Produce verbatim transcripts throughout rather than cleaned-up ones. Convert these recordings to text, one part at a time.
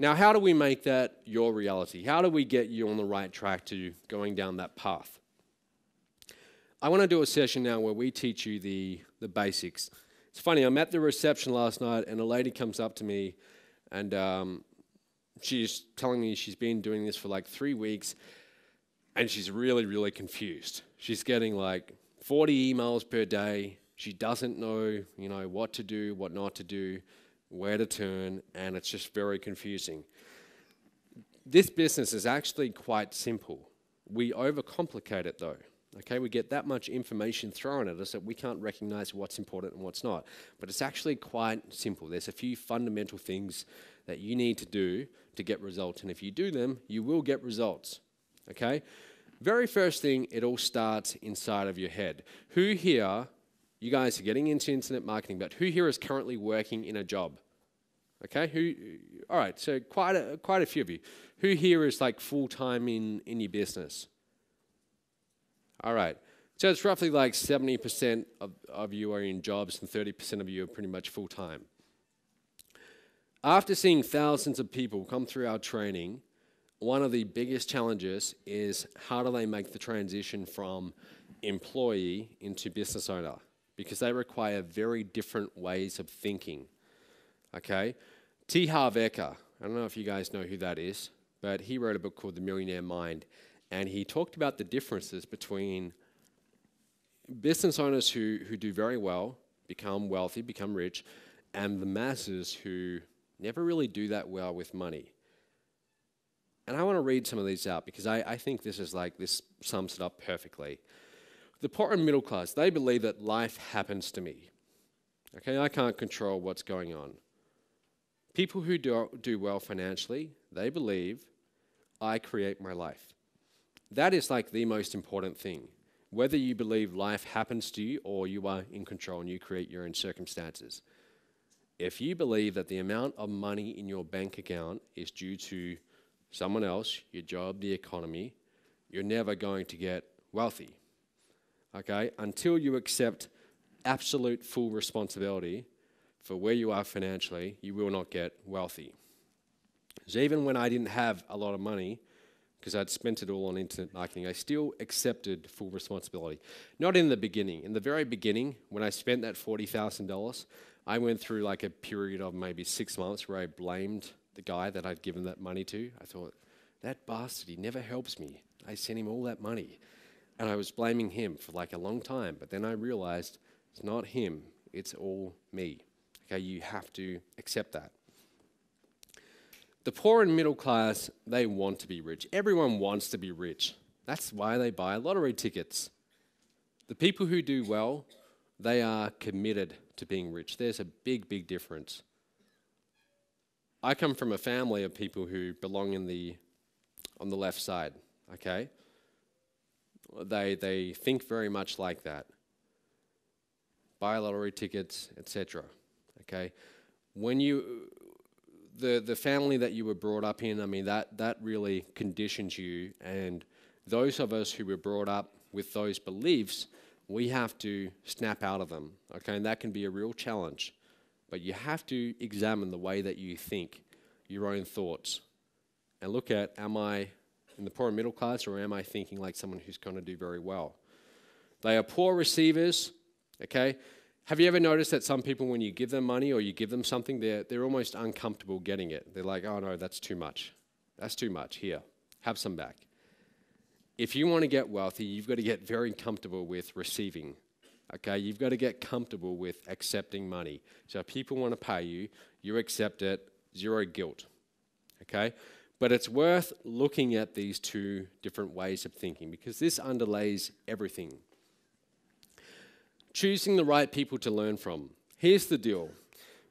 Now, how do we make that your reality? How do we get you on the right track to going down that path? I want to do a session now where we teach you the, the basics. It's funny, I'm at the reception last night and a lady comes up to me and um, she's telling me she's been doing this for like three weeks and she's really, really confused. She's getting like forty emails per day. She doesn't know, you know, what to do, what not to do, where to turn, and it's just very confusing. This business is actually quite simple. We overcomplicate it though. Okay, we get that much information thrown at us that we can't recognize what's important and what's not. But it's actually quite simple. There's a few fundamental things that you need to do to get results. And if you do them, you will get results. Okay? Very first thing, it all starts inside of your head. Who here, you guys are getting into internet marketing, but who here is currently working in a job? Okay? Who? All right, so quite a, quite a few of you. Who here is like full-time in, in your business? All right, so it's roughly like seventy percent of, of you are in jobs and thirty percent of you are pretty much full-time. After seeing thousands of people come through our training, one of the biggest challenges is how do they make the transition from employee into business owner? Because they require very different ways of thinking, okay? T. Harv Eker, I don't know if you guys know who that is, but he wrote a book called The Millionaire Mind. And he talked about the differences between business owners who, who do very well, become wealthy, become rich, and the masses who never really do that well with money. And I want to read some of these out because I, I think this is like, this sums it up perfectly. The poor and middle class, they believe that life happens to me. Okay, I can't control what's going on. People who do, do well financially, they believe I create my life. That is like the most important thing. Whether you believe life happens to you or you are in control and you create your own circumstances. If you believe that the amount of money in your bank account is due to someone else, your job, the economy, you're never going to get wealthy. Okay? Until you accept absolute full responsibility for where you are financially, you will not get wealthy. So even when I didn't have a lot of money, because I'd spent it all on internet marketing, I still accepted full responsibility. Not in the beginning. In the very beginning, when I spent that forty thousand dollars, I went through like a period of maybe six months where I blamed the guy that I'd given that money to. I thought, that bastard, he never helps me. I sent him all that money. And I was blaming him for like a long time. But then I realized it's not him, it's all me. Okay, you have to accept that. The poor and middle class, they want to be rich. Everyone wants to be rich. That's why they buy lottery tickets. The people who do well, they are committed to being rich. There's a big, big difference. I come from a family of people who belong in the, on the left side, okay? They, they think very much like that. Buy lottery tickets, et cetera, okay? When you... The, the family that you were brought up in, I mean, that, that really conditions you. And those of us who were brought up with those beliefs, we have to snap out of them, okay? And that can be a real challenge. But you have to examine the way that you think, your own thoughts, and look at, am I in the poor and middle class or am I thinking like someone who's going to do very well? They are poor receivers, okay? Have you ever noticed that some people, when you give them money or you give them something, they're, they're almost uncomfortable getting it? They're like, oh no, that's too much. That's too much. Here, have some back. If you want to get wealthy, you've got to get very comfortable with receiving. Okay, you've got to get comfortable with accepting money. So if people want to pay you, you accept it, zero guilt. Okay, but it's worth looking at these two different ways of thinking because this underlays everything. Choosing the right people to learn from. Here's the deal.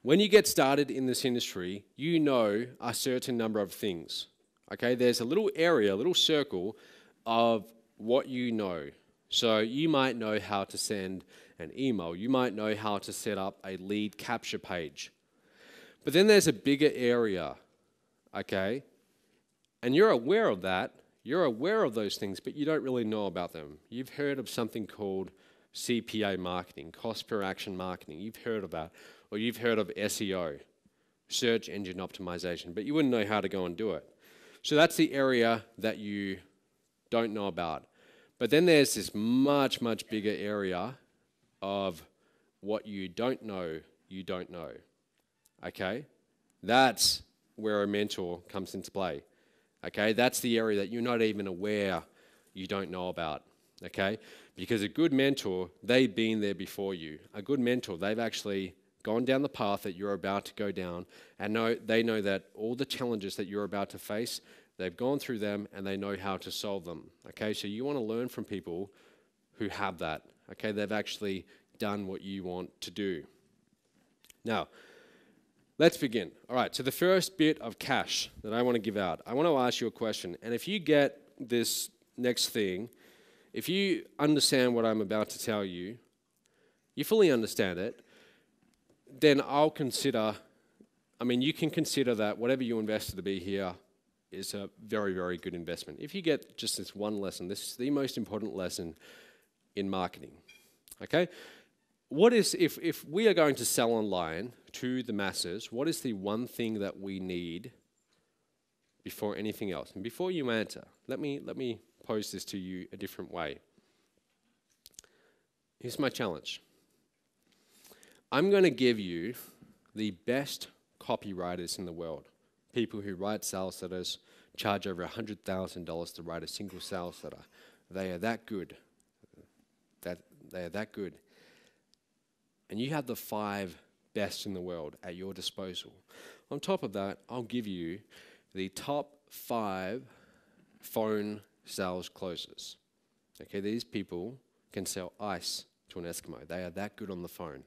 When you get started in this industry, you know a certain number of things. Okay, there's a little area, a little circle of what you know. So you might know how to send an email. You might know how to set up a lead capture page. But then there's a bigger area, okay? And you're aware of that. You're aware of those things, but you don't really know about them. You've heard of something called C P A marketing, cost per action marketing. You've heard of that, or you've heard of S E O. search engine optimization, but you wouldn't know how to go and do it. So that's the area that you don't know about. But then there's this much, much bigger area of what you don't know you don't know, okay? That's where a mentor comes into play, okay? That's the area that you're not even aware you don't know about, okay? Because a good mentor, they've been there before you. A good mentor, they've actually gone down the path that you're about to go down, and know, they know that all the challenges that you're about to face, they've gone through them and they know how to solve them, okay? So you want to learn from people who have that, okay? They've actually done what you want to do. Now, let's begin. All right, so the first bit of cash that I want to give out, I want to ask you a question, and if you get this next thing, if you understand what I'm about to tell you, you fully understand it, then I'll consider, I mean, you can consider that whatever you invested to be here is a very, very good investment. If you get just this one lesson, this is the most important lesson in marketing, okay? What is, if, if we are going to sell online to the masses, what is the one thing that we need before anything else? And before you answer, let me, let me pose this to you a different way. Here's my challenge. I'm going to give you the best copywriters in the world, people who write sales letters, charge over one hundred thousand dollars to write a single sales letter. They are that good. That, they are that good. And you have the five best in the world at your disposal. On top of that, I'll give you the top five phone sales closers. Okay, these people can sell ice to an Eskimo. They are that good on the phone.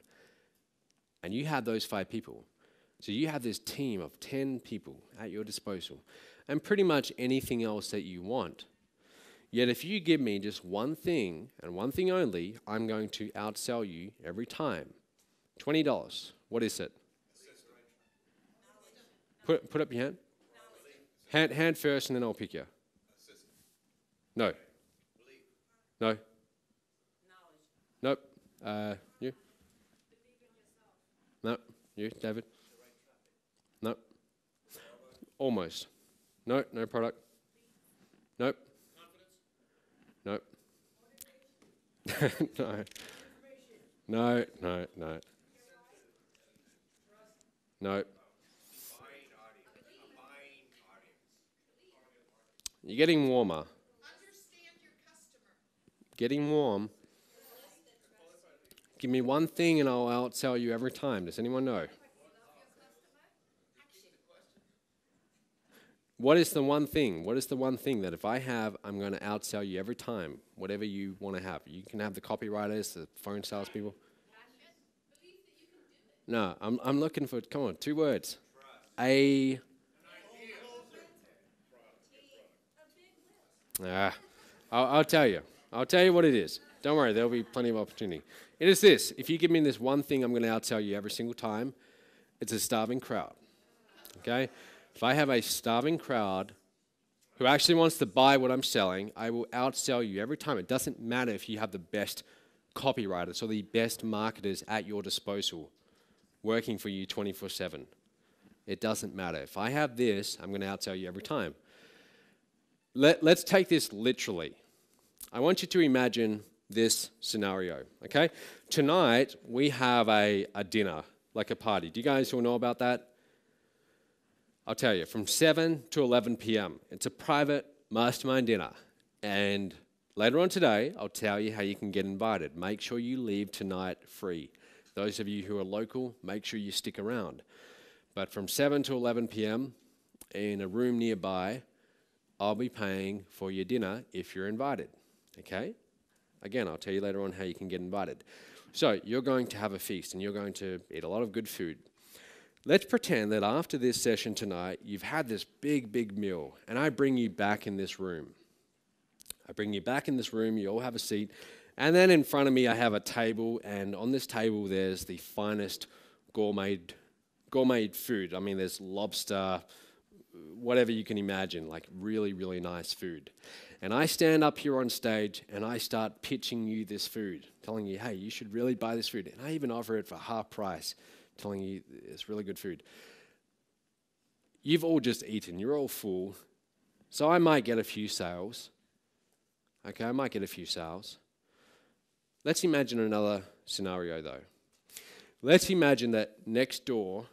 And you have those five people. So you have this team of ten people at your disposal and pretty much anything else that you want. Yet if you give me just one thing and one thing only, I'm going to outsell you every time. twenty dollars. What is it? Put, put up your hand. hand. Hand first and then I'll pick you. No. No. Nope. Uh, you? No, you, David? No. Almost. No, no product. Nope. Nope. no. No, no, no. No. You're getting warmer. Understand your customer. Getting warm. Give me one thing and I'll outsell you every time. Does anyone know? What is the one thing? What is the one thing that if I have, I'm going to outsell you every time, whatever you want to have? You can have the copywriters, the phone salespeople. No, I'm, I'm looking for, come on, two words. A. Ah, I'll, I'll tell you. I'll tell you what it is. Don't worry, there'll be plenty of opportunity. It is this. If you give me this one thing I'm going to outsell you every single time, it's a starving crowd, okay? If I have a starving crowd who actually wants to buy what I'm selling, I will outsell you every time. It doesn't matter if you have the best copywriters or the best marketers at your disposal working for you twenty-four seven. It doesn't matter. If I have this, I'm going to outsell you every time. Let, let's take this literally. I want you to imagine this scenario, okay? Tonight, we have a, a dinner, like a party. Do you guys all know about that? I'll tell you, from seven to eleven p m It's a private mastermind dinner. And later on today, I'll tell you how you can get invited. Make sure you leave tonight free. Those of you who are local, make sure you stick around. But from seven to eleven p m in a room nearby, I'll be paying for your dinner if you're invited, okay? Again, I'll tell you later on how you can get invited. So you're going to have a feast and you're going to eat a lot of good food. Let's pretend that after this session tonight, you've had this big, big meal and I bring you back in this room. I bring you back in this room, you all have a seat, and then in front of me I have a table, and on this table there's the finest gourmet, gourmet food. I mean, there's lobster, whatever you can imagine, like really, really nice food. And I stand up here on stage and I start pitching you this food, telling you, hey, you should really buy this food. And I even offer it for half price, telling you it's really good food. you've all just eaten, you're all full, so I might get a few sales. Okay, I might get a few sales. Let's imagine another scenario, though. Let's imagine that next door,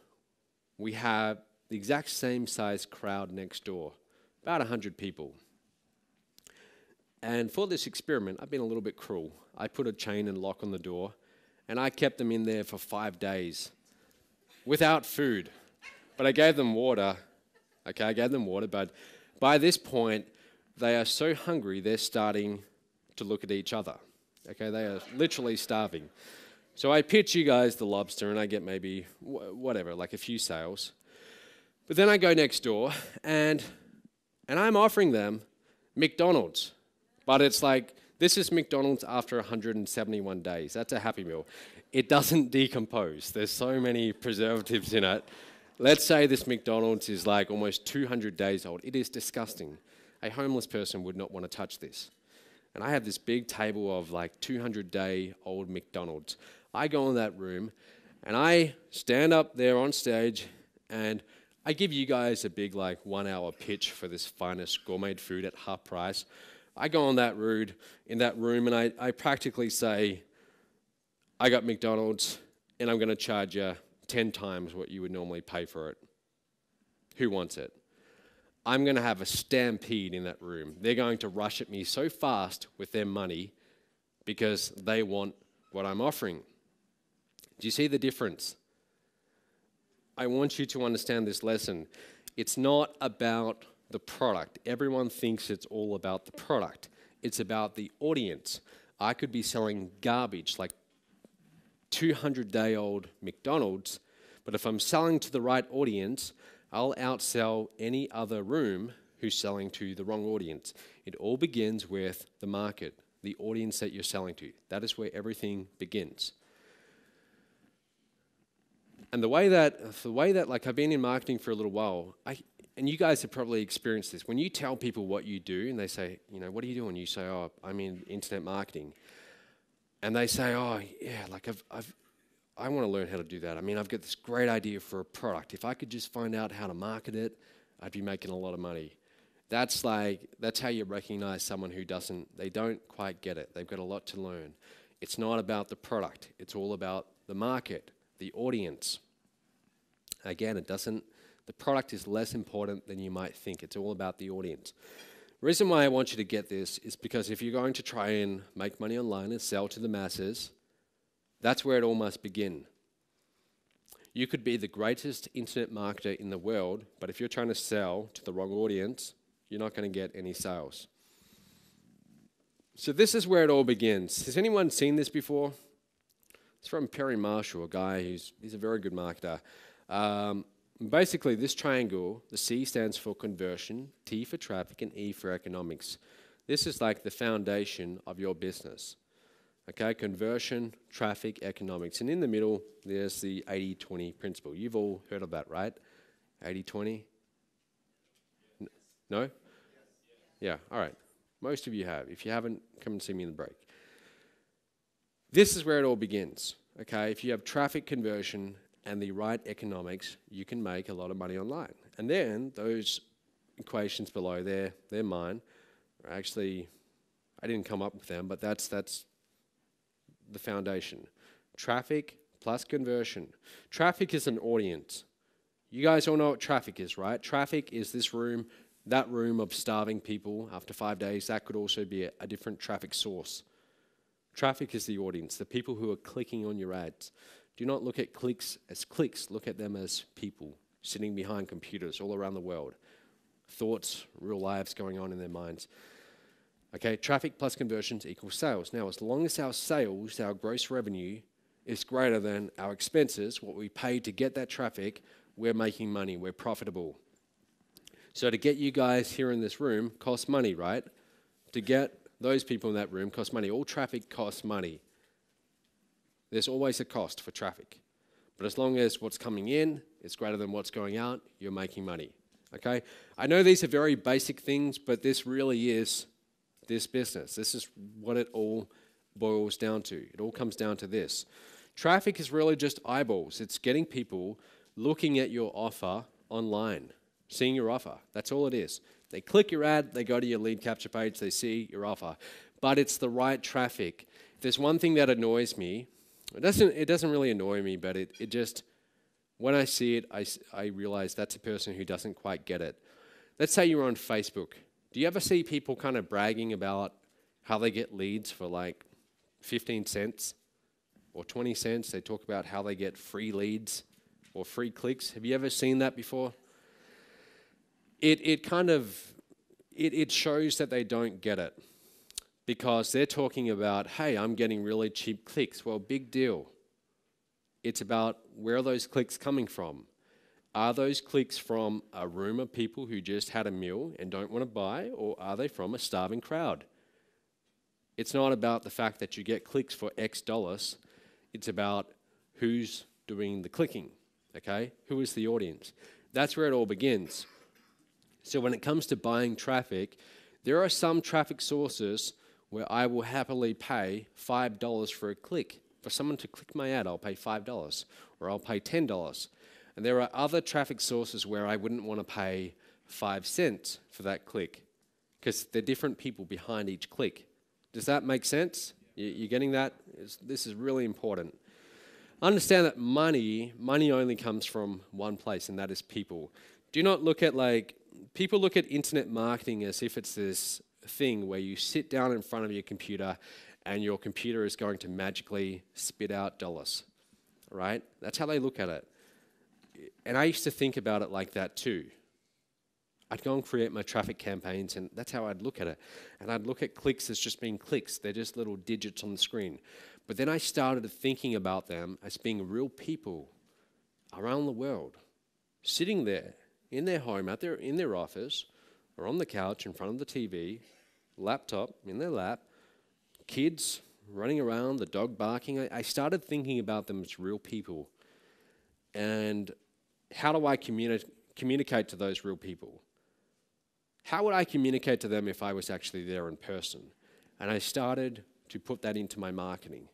we have the exact same size crowd next door, about one hundred people. And for this experiment, I've been a little bit cruel. I put a chain and lock on the door, and I kept them in there for five days without food. But I gave them water. Okay, I gave them water, but by this point, they are so hungry, they're starting to look at each other. Okay, they are literally starving. So I pitch you guys the lobster, and I get maybe, wh whatever, like a few sales. But then I go next door, and and I'm offering them McDonald's. But it's like, this is McDonald's after one hundred seventy-one days. That's a Happy Meal. It doesn't decompose. There's so many preservatives in it. Let's say this McDonald's is like almost two hundred days old. It is disgusting. A homeless person would not want to touch this. And I have this big table of like two hundred day old McDonald's. I go in that room, and I stand up there on stage, and I give you guys a big like one-hour pitch for this finest gourmet food at half price. I go on that route in that room, and I, I practically say, I got McDonald's, and I'm going to charge you ten times what you would normally pay for it. Who wants it? I'm going to have a stampede in that room. They're going to rush at me so fast with their money because they want what I'm offering. Do you see the difference? I want you to understand this lesson. It's not about the product. Everyone thinks it's all about the product. It's about the audience. I could be selling garbage, like two hundred day old McDonald's, but if I'm selling to the right audience, I'll outsell any other room who's selling to the wrong audience. It all begins with the market, the audience that you're selling to. That is where everything begins. And the way that, the way that, like, I've been in marketing for a little while, I, and you guys have probably experienced this. When you tell people what you do and they say, you know, what are you doing? You say, oh, I'm in internet marketing. And they say, oh, yeah, like I've, I've, I want to learn how to do that. I mean, I've got this great idea for a product. If I could just find out how to market it, I'd be making a lot of money. That's like, that's how you recognize someone who doesn't, they don't quite get it. They've got a lot to learn. It's not about the product. It's all about the market, the audience. Again, it doesn't, the product is less important than you might think. It's all about the audience. The reason why I want you to get this is because if you're going to try and make money online and sell to the masses, that's where it all must begin. You could be the greatest internet marketer in the world, but if you're trying to sell to the wrong audience, you're not going to get any sales. So this is where it all begins. Has anyone seen this before? It's from Perry Marshall, a guy who's he's a very good marketer. Um, Basically, this triangle, the C stands for conversion, T for traffic, and E for economics. This is like the foundation of your business. Okay, conversion, traffic, economics. And in the middle, there's the eighty twenty principle. You've all heard of that, right? eighty twenty? No? Yeah, all right. Most of you have. If you haven't, come and see me in the break. This is where it all begins. Okay, if you have traffic, conversion, and the right economics, you can make a lot of money online. And then those equations below, they're, they're mine. Actually, I didn't come up with them, but that's, that's the foundation. Traffic plus conversion. Traffic is an audience. You guys all know what traffic is, right? Traffic is this room, that room of starving people after five days. That could also be a, a different traffic source. Traffic is the audience, the people who are clicking on your ads. Do not look at clicks as clicks. Look at them as people sitting behind computers all around the world. Thoughts, real lives going on in their minds. Okay, traffic plus conversions equals sales. Now, as long as our sales, our gross revenue, is greater than our expenses, what we pay to get that traffic, we're making money, we're profitable. So to get you guys here in this room costs money, right? To get those people in that room costs money. All traffic costs money. There's always a cost for traffic. But as long as what's coming in is greater than what's going out, you're making money. Okay? I know these are very basic things, but this really is this business. This is what it all boils down to. It all comes down to this. Traffic is really just eyeballs. It's getting people looking at your offer online. seeing your offer. That's all it is. They click your ad, they go to your lead capture page, they see your offer. But it's the right traffic. If there's one thing that annoys me, it doesn't, it doesn't really annoy me, but it, it just, when I see it, I, I realize that's a person who doesn't quite get it. Let's say you're on Facebook. Do you ever see people kind of bragging about how they get leads for like fifteen cents or twenty cents? They talk about how they get free leads or free clicks. Have you ever seen that before? It, it kind of, it, it shows that they don't get it because they're talking about, hey, I'm getting really cheap clicks. Well, big deal. It's about where are those clicks coming from? Are those clicks from a room of people who just had a meal and don't want to buy, or are they from a starving crowd? It's not about the fact that you get clicks for X dollars. It's about who's doing the clicking, okay? Who is the audience? That's where it all begins. So when it comes to buying traffic, there are some traffic sources where I will happily pay five dollars for a click. For someone to click my ad, I'll pay five dollars or I'll pay ten dollars. And there are other traffic sources where I wouldn't want to pay five cents for that click because they're different people behind each click. Does that make sense? You're getting that? It's, this is really important. Understand that money, money only comes from one place, and that is people. Do not look at like, people look at internet marketing as if it's this thing where you sit down in front of your computer and your computer is going to magically spit out dollars, right? That's how they look at it. And I used to think about it like that too. I'd go and create my traffic campaigns, and that's how I'd look at it. And I'd look at clicks as just being clicks. They're just little digits on the screen. But then I started thinking about them as being real people around the world, sitting there in their home, out there in their office, or on the couch in front of the T V, laptop in their lap, kids running around, the dog barking. I, I started thinking about them as real people. And how do I communi- communicate to those real people? How would I communicate to them if I was actually there in person? And I started to put that into my marketing.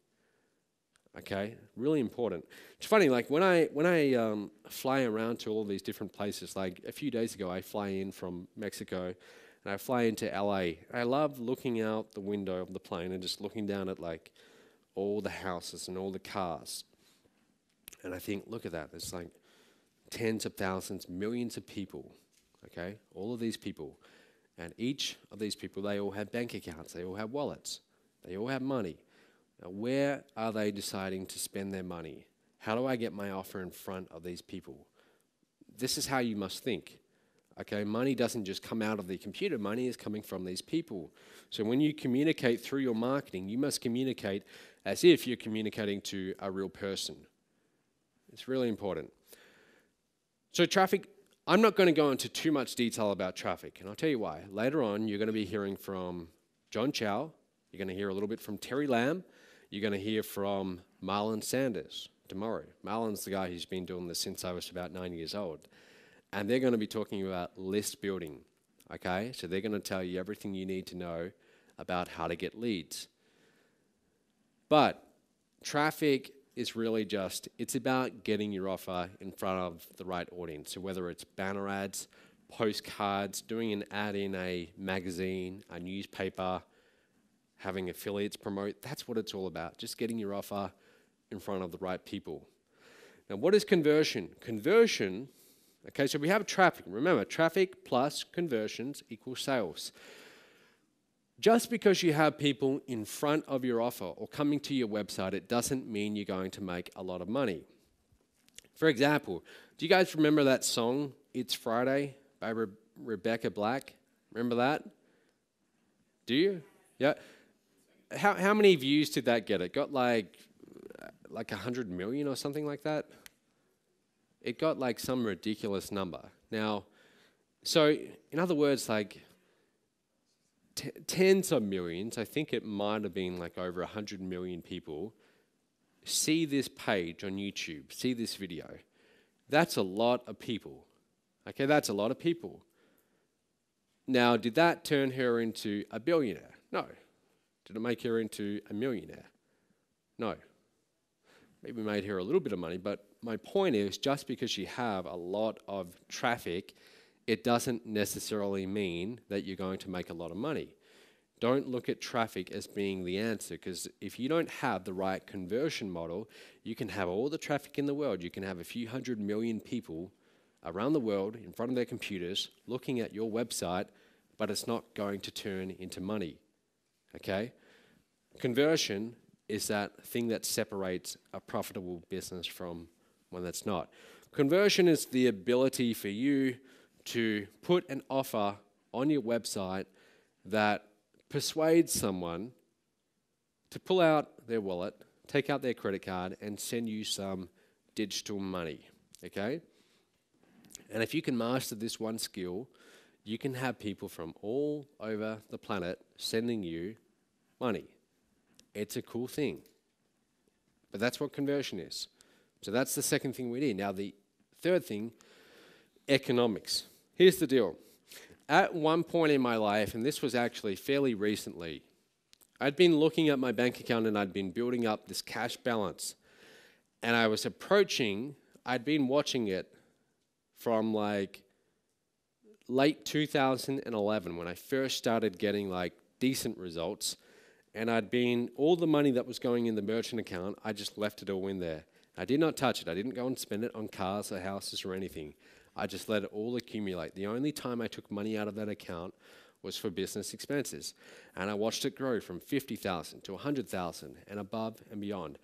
Okay, really important. It's funny, like when I when I um, fly around to all these different places, like a few days ago I fly in from Mexico and I fly into L A. I love looking out the window of the plane and just looking down at like all the houses and all the cars. And I think, look at that, there's like tens of thousands, millions of people, okay? All of these people. And each of these people, they all have bank accounts, they all have wallets, they all have money. Now, where are they deciding to spend their money? How do I get my offer in front of these people? This is how you must think. Okay, money doesn't just come out of the computer. Money is coming from these people. So when you communicate through your marketing, you must communicate as if you're communicating to a real person. It's really important. So traffic, I'm not going to go into too much detail about traffic, and I'll tell you why. Later on, you're going to be hearing from John Chow. You're going to hear a little bit from Terry Lamb. You're going to hear from Marlon Sanders tomorrow. Marlon's the guy who's been doing this since I was about nine years old. And they're going to be talking about list building, okay? So they're going to tell you everything you need to know about how to get leads. But traffic is really just, it's about getting your offer in front of the right audience. So whether it's banner ads, postcards, doing an ad in a magazine, a newspaper, having affiliates promote, that's what it's all about, just getting your offer in front of the right people. Now, what is conversion? Conversion, okay, so we have traffic. Remember, traffic plus conversions equals sales. Just because you have people in front of your offer or coming to your website, it doesn't mean you're going to make a lot of money. For example, do you guys remember that song, It's Friday, by Re- Rebecca Black? Remember that? Do you? Yeah. How, how many views did that get? It got like like one hundred million or something like that. It got like some ridiculous number. Now, so in other words, like t tens of millions, I think it might have been like over one hundred million people, see this page on YouTube, see this video. That's a lot of people. Okay, that's a lot of people. Now, did that turn her into a billionaire? No. Did it make her into a millionaire? No. Maybe made her a little bit of money, but my point is just because you have a lot of traffic, it doesn't necessarily mean that you're going to make a lot of money. Don't look at traffic as being the answer, because if you don't have the right conversion model, you can have all the traffic in the world. You can have a few hundred million people around the world in front of their computers looking at your website, but it's not going to turn into money, okay? Conversion is that thing that separates a profitable business from one that's not. Conversion is the ability for you to put an offer on your website that persuades someone to pull out their wallet, take out their credit card, and send you some digital money, okay? And if you can master this one skill, you can have people from all over the planet sending you money. It's a cool thing. But that's what conversion is. So that's the second thing we need. Now the third thing, economics. Here's the deal. At one point in my life, and this was actually fairly recently, I'd been looking at my bank account and I'd been building up this cash balance. And I was approaching, I'd been watching it from like late two thousand eleven when I first started getting like decent results, and I'd been, all the money that was going in the merchant account, I just left it all in there. I did not touch it. I didn't go and spend it on cars or houses or anything. I just let it all accumulate. The only time I took money out of that account was for business expenses. And I watched it grow from fifty thousand to one hundred thousand and above and beyond.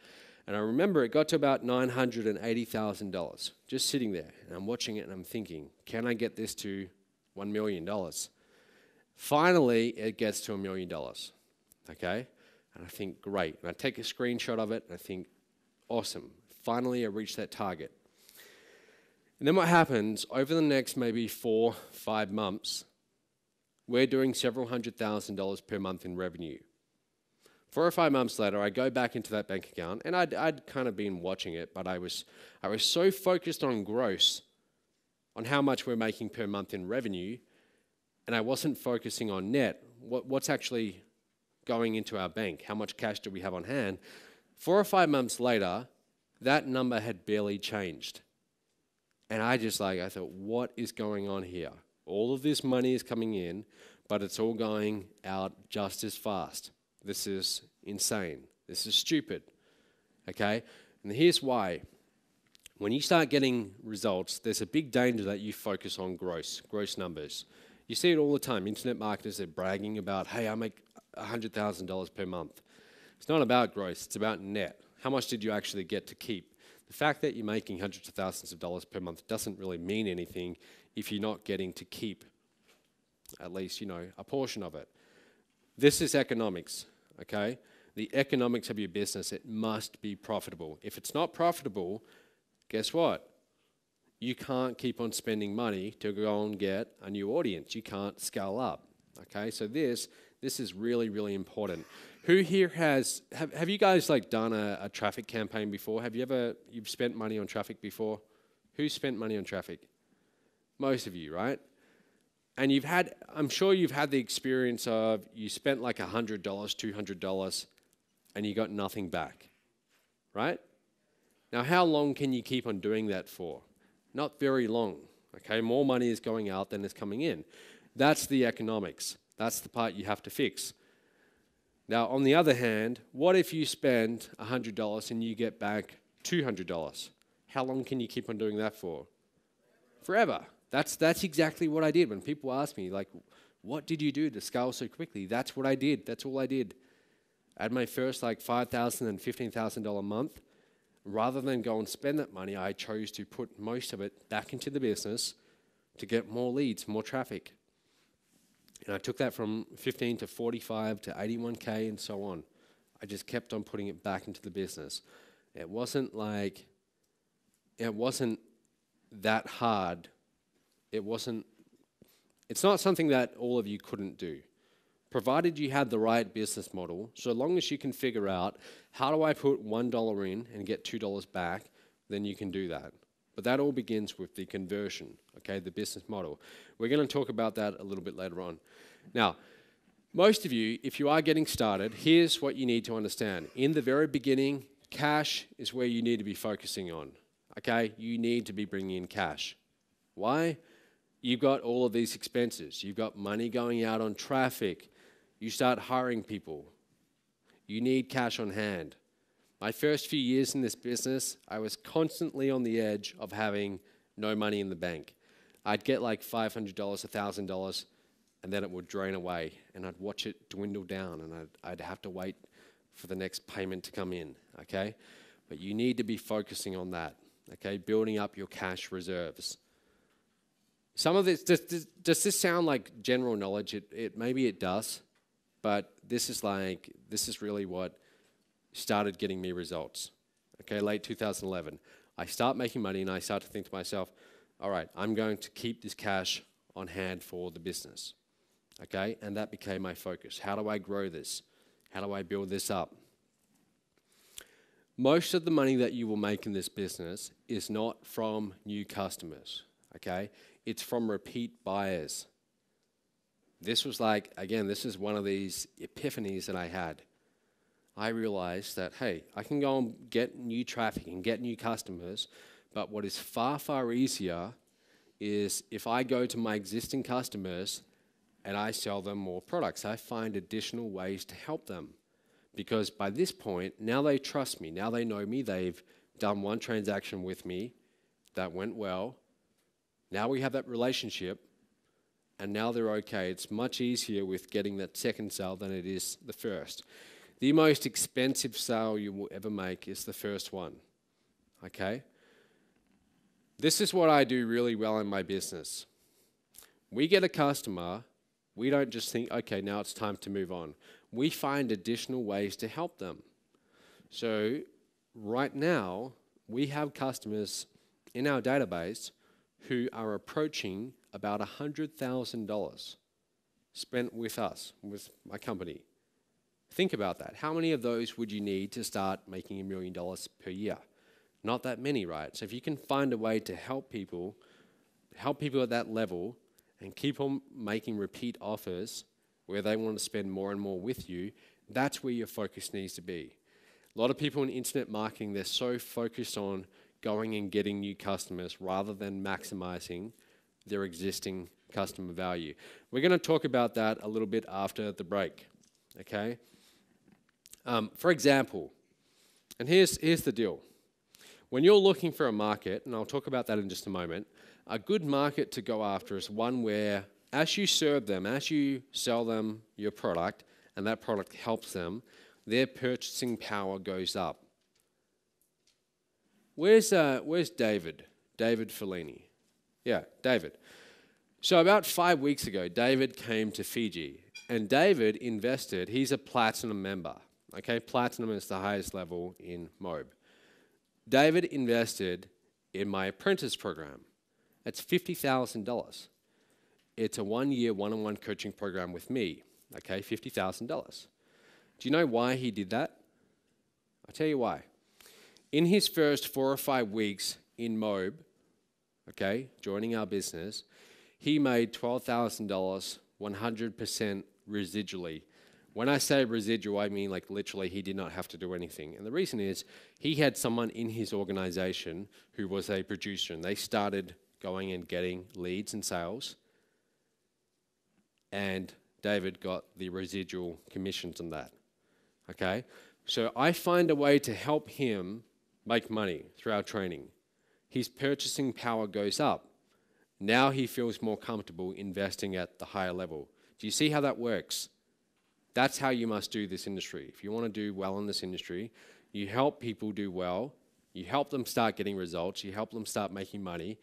And I remember it got to about nine hundred eighty thousand dollars, just sitting there. And I'm watching it and I'm thinking, can I get this to one million dollars? Finally, it gets to a million dollars, okay? And I think, great. And I take a screenshot of it and I think, awesome. Finally, I reached that target. And then what happens, over the next maybe four, five months, we're doing several hundred thousand dollars per month in revenue. Four or five months later, I go back into that bank account, and I'd, I'd kind of been watching it, but I was, I was so focused on gross, on how much we're making per month in revenue, and I wasn't focusing on net, what, what's actually going into our bank, how much cash do we have on hand. Four or five months later, that number had barely changed. And I just like, I thought, what is going on here? All of this money is coming in, but it's all going out just as fast. This is insane. This is stupid, okay? And here's why. When you start getting results, there's a big danger that you focus on gross, gross numbers. You see it all the time. Internet marketers are bragging about, hey, I make one hundred thousand dollars per month. It's not about gross, it's about net. How much did you actually get to keep? The fact that you're making hundreds of thousands of dollars per month doesn't really mean anything if you're not getting to keep at least, you know, a portion of it. This is economics, okay? The economics of your business, it must be profitable. If it's not profitable, guess what? You can't keep on spending money to go and get a new audience. You can't scale up, okay? So this, this is really, really important. Who here has, have, have you guys like done a, a traffic campaign before? Have you ever, you've spent money on traffic before? Who spent money on traffic? Most of you, right? And you've had, I'm sure you've had the experience of you spent like one hundred dollars, two hundred dollars, and you got nothing back, right? Now, how long can you keep on doing that for? Not very long, okay? More money is going out than is coming in. That's the economics. That's the part you have to fix. Now, on the other hand, what if you spend one hundred dollars and you get back two hundred dollars? How long can you keep on doing that for? Forever. That's, that's exactly what I did. When people ask me, like, what did you do to scale so quickly? That's what I did. That's all I did. At my first, like, five thousand dollars and fifteen thousand dollars a month, rather than go and spend that money, I chose to put most of it back into the business to get more leads, more traffic. And I took that from fifteen to forty-five to eighty-one K and so on. I just kept on putting it back into the business. It wasn't like, it wasn't that hard. It wasn't, it's not something that all of you couldn't do. Provided you had the right business model, so long as you can figure out, how do I put one dollar in and get two dollars back, then you can do that. But that all begins with the conversion, okay, the business model. We're going to talk about that a little bit later on. Now, most of you, if you are getting started, here's what you need to understand. In the very beginning, cash is where you need to be focusing on, okay? You need to be bringing in cash. Why? you've got all of these expenses. You've got money going out on traffic. You start hiring people. You need cash on hand. My first few years in this business, I was constantly on the edge of having no money in the bank. I'd get like five hundred dollars, one thousand dollars, and then it would drain away, and I'd watch it dwindle down, and I'd, I'd have to wait for the next payment to come in, okay? But you need to be focusing on that, okay? Building up your cash reserves. Some of this, does, does, does this sound like general knowledge? It, it, maybe it does, but this is like, this is really what started getting me results, okay? Late two thousand eleven, I start making money and I start to think to myself, all right, I'm going to keep this cash on hand for the business, okay? And that became my focus. How do I grow this? How do I build this up? Most of the money that you will make in this business is not from new customers, okay? It's from repeat buyers. This was like, again, this is one of these epiphanies that I had. I realized that, hey, I can go and get new traffic and get new customers, but what is far, far easier is if I go to my existing customers and I sell them more products. I find additional ways to help them, because by this point, now they trust me, now they know me, they've done one transaction with me that went well. Now we have that relationship, and now they're okay. It's much easier with getting that second sale than it is the first. The most expensive sale you will ever make is the first one, okay? This is what I do really well in my business. We get a customer, we don't just think, okay, now it's time to move on. We find additional ways to help them. So right now, we have customers in our database who are approaching about one hundred thousand dollars spent with us, with my company. Think about that. How many of those would you need to start making a million dollars per year? Not that many, right? So if you can find a way to help people, help people at that level, and keep on making repeat offers where they want to spend more and more with you, that's where your focus needs to be. A lot of people in internet marketing, they're so focused on going and getting new customers rather than maximizing their existing customer value. We're going to talk about that a little bit after the break, okay? Um, for example, and here's, here's the deal. When you're looking for a market, and I'll talk about that in just a moment, a good market to go after is one where as you serve them, as you sell them your product, and that product helps them, their purchasing power goes up. Where's, uh, where's David? David Fellini. Yeah, David. So about five weeks ago, David came to Fiji, and David invested. He's a platinum member. Okay, platinum is the highest level in MOBE. David invested in my apprentice program. That's fifty thousand dollars. It's a one-year one-on-one coaching program with me. Okay, fifty thousand dollars. Do you know why he did that? I'll tell you why. In his first four or five weeks in MOBE, okay, joining our business, he made twelve thousand dollars one hundred percent residually. When I say residual, I mean like literally he did not have to do anything. And the reason is he had someone in his organization who was a producer, and they started going and getting leads and sales, and David got the residual commissions on that, okay? So I find a way to help him make money through our training. His purchasing power goes up. Now he feels more comfortable investing at the higher level. Do you see how that works? That's how you must do this industry. If you want to do well in this industry, you help people do well, you help them start getting results, you help them start making money.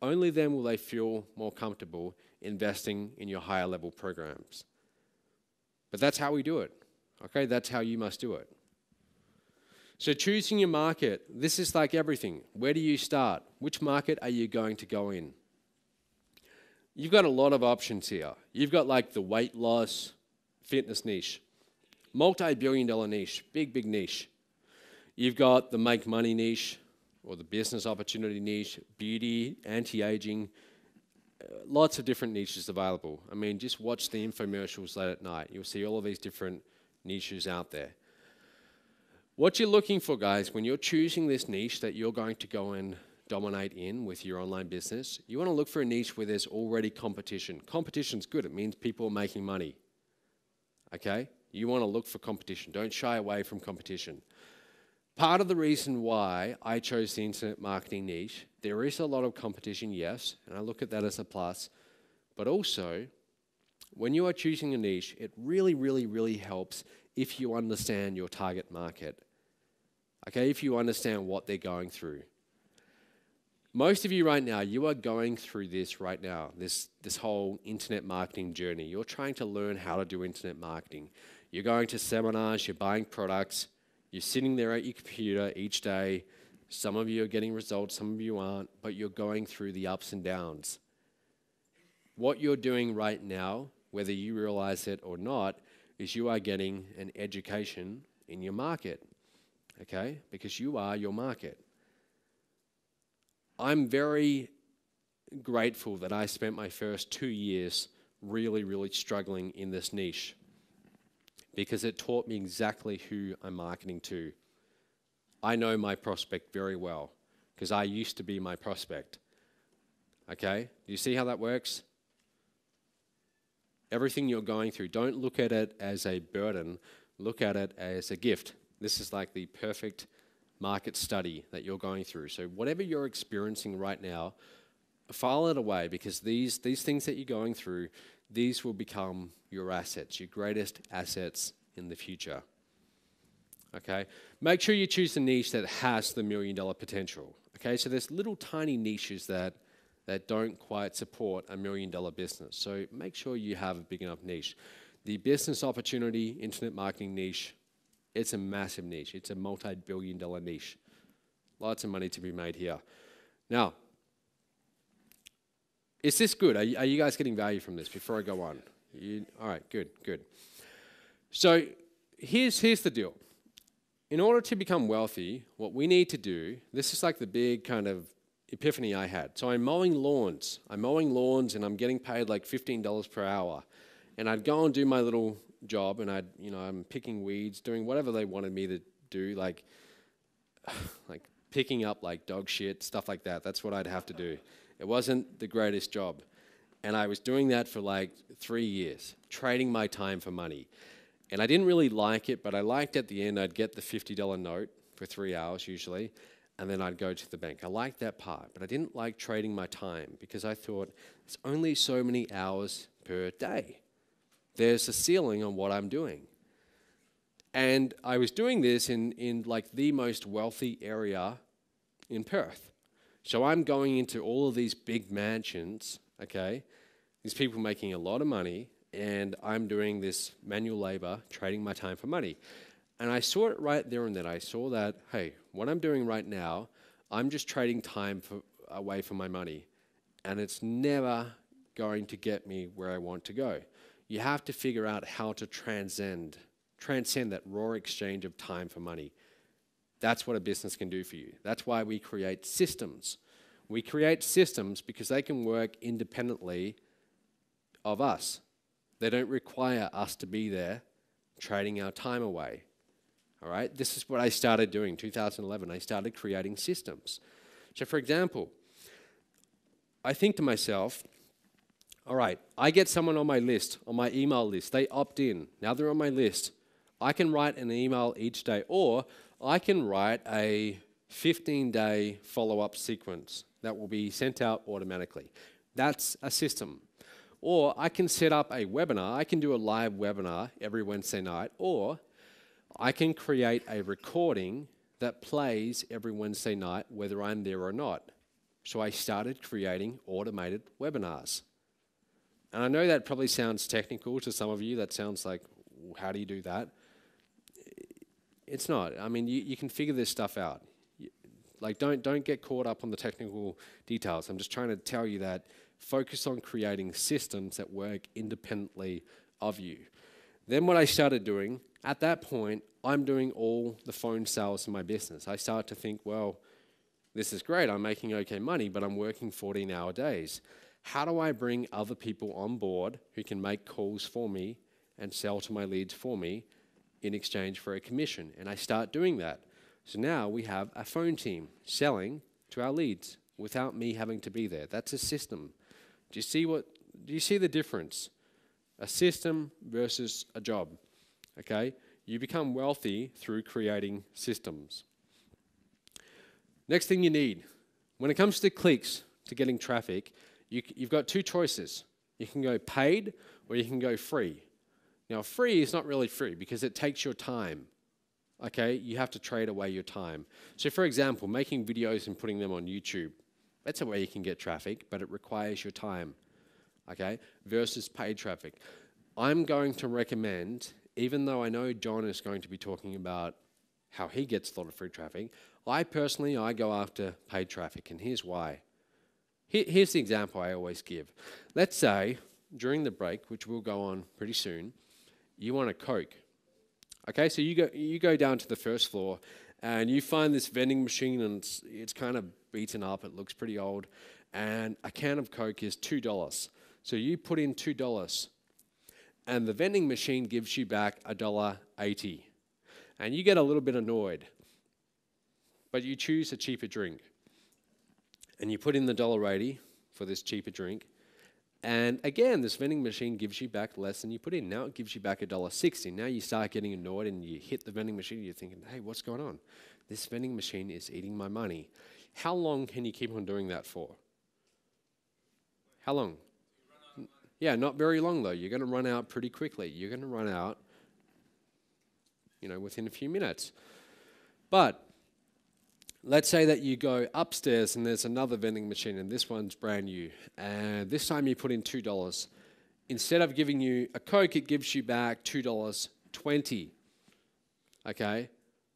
Only then will they feel more comfortable investing in your higher level programs. But that's how we do it, okay? That's how you must do it. So choosing your market, this is like everything. Where do you start? Which market are you going to go in? You've got a lot of options here. You've got like the weight loss, fitness niche, multi-billion dollar niche, big, big niche. You've got the make money niche, or the business opportunity niche, beauty, anti-aging, uh, lots of different niches available. I mean, just watch the infomercials late at night. You'll see all of these different niches out there. What you're looking for, guys, when you're choosing this niche that you're going to go and dominate in with your online business, you want to look for a niche where there's already competition. Competition's good. It means people are making money. Okay? You want to look for competition. Don't shy away from competition. Part of the reason why I chose the internet marketing niche, there is a lot of competition, yes, and I look at that as a plus, but also, when you are choosing a niche, it really, really, really helps if you understand your target market. Okay, if you understand what they're going through. Most of you right now, you are going through this right now, this, this whole internet marketing journey. You're trying to learn how to do internet marketing. You're going to seminars, you're buying products, you're sitting there at your computer each day. Some of you are getting results, some of you aren't, but you're going through the ups and downs. What you're doing right now, whether you realize it or not, is you are getting an education in your market, okay? Because you are your market. I'm very grateful that I spent my first two years really, really struggling in this niche, because it taught me exactly who I'm marketing to. I know my prospect very well because I used to be my prospect. Okay? Do you see how that works? Everything you're going through, don't look at it as a burden. Look at it as a gift. This is like the perfect market study that you're going through. So whatever you're experiencing right now, file it away, because these, these things that you're going through, these will become your assets, your greatest assets in the future. Okay? Make sure you choose a niche that has the million dollar potential. Okay? So there's little tiny niches that, that don't quite support a million dollar business. So make sure you have a big enough niche. The business opportunity internet marketing niche, it's a massive niche. It's a multi-billion dollar niche. Lots of money to be made here. Now, is this good? Are you, are you guys getting value from this before I go on? You, all right, good, good. So here's, here's the deal. In order to become wealthy, what we need to do, this is like the big kind of epiphany I had. So I'm mowing lawns. I'm mowing lawns and I'm getting paid like fifteen dollars per hour. And I'd go and do my little job and I'd, you know, I'm picking weeds, doing whatever they wanted me to do, like, like picking up like dog shit, stuff like that. That's what I'd have to do. It wasn't the greatest job. And I was doing that for like three years, trading my time for money. And I didn't really like it, but I liked at the end I'd get the fifty dollar note for three hours usually, and then I'd go to the bank. I liked that part, but I didn't like trading my time because I thought it's only so many hours per day. There's a ceiling on what I'm doing. And I was doing this in, in like the most wealthy area in Perth. So I'm going into all of these big mansions, okay, these people making a lot of money, and I'm doing this manual labor, trading my time for money. And I saw it right there and then. I saw that, hey, what I'm doing right now, I'm just trading time for, away from my money, and it's never going to get me where I want to go. You have to figure out how to transcend, transcend that raw exchange of time for money. That's what a business can do for you. That's why we create systems. We create systems because they can work independently of us. They don't require us to be there trading our time away. All right? This is what I started doing in two thousand eleven. I started creating systems. So, for example, I think to myself, all right, I get someone on my list, on my email list. They opt in. Now they're on my list. I can write an email each day, or I can write a fifteen day follow-up sequence that will be sent out automatically. That's a system. Or I can set up a webinar. I can do a live webinar every Wednesday night, or I can create a recording that plays every Wednesday night whether I'm there or not. So I started creating automated webinars. And I know that probably sounds technical to some of you. That sounds like, how do you do that? It's not. I mean, you, you can figure this stuff out. You, like, don't, don't get caught up on the technical details. I'm just trying to tell you that focus on creating systems that work independently of you. Then what I started doing, at that point, I'm doing all the phone sales in my business. I start to think, well, this is great. I'm making okay money, but I'm working fourteen hour days. How do I bring other people on board who can make calls for me and sell to my leads for me in exchange for a commission? And I start doing that. So now we have a phone team selling to our leads. without me having to be there. That's a system. Do you see what? Do you see the difference? A system versus a job. Okay? You become wealthy through creating systems. Next thing you need. When it comes to clicks, to getting traffic, you, you've got two choices. You can go paid or you can go free. Now, free is not really free because it takes your time. Okay? You have to trade away your time. So, for example, making videos and putting them on YouTube, that's a way you can get traffic, but it requires your time. Okay? Versus paid traffic. I'm going to recommend, even though I know John is going to be talking about how he gets a lot of free traffic, I personally, I go after paid traffic, and here's why. Here, here's the example I always give. Let's say, during the break, which will go on pretty soon, you want a Coke. Okay, so you go, you go down to the first floor, and you find this vending machine, and it's, it's kind of beaten up, it looks pretty old, and a can of Coke is two dollars. So you put in two dollars, and the vending machine gives you back a dollar eighty. And you get a little bit annoyed, but you choose a cheaper drink. And you put in the a dollar eighty for this cheaper drink, and again, this vending machine gives you back less than you put in. Now it gives you back a dollar sixty. Now you start getting annoyed and you hit the vending machine and you're thinking, hey, what's going on? This vending machine is eating my money. How long can you keep on doing that for? How long? Yeah, not very long though. You're going to run out pretty quickly. You're going to run out, you know, within a few minutes. But let's say that you go upstairs and there's another vending machine and this one's brand new. And this time you put in two dollars. Instead of giving you a Coke, it gives you back two dollars twenty. Okay?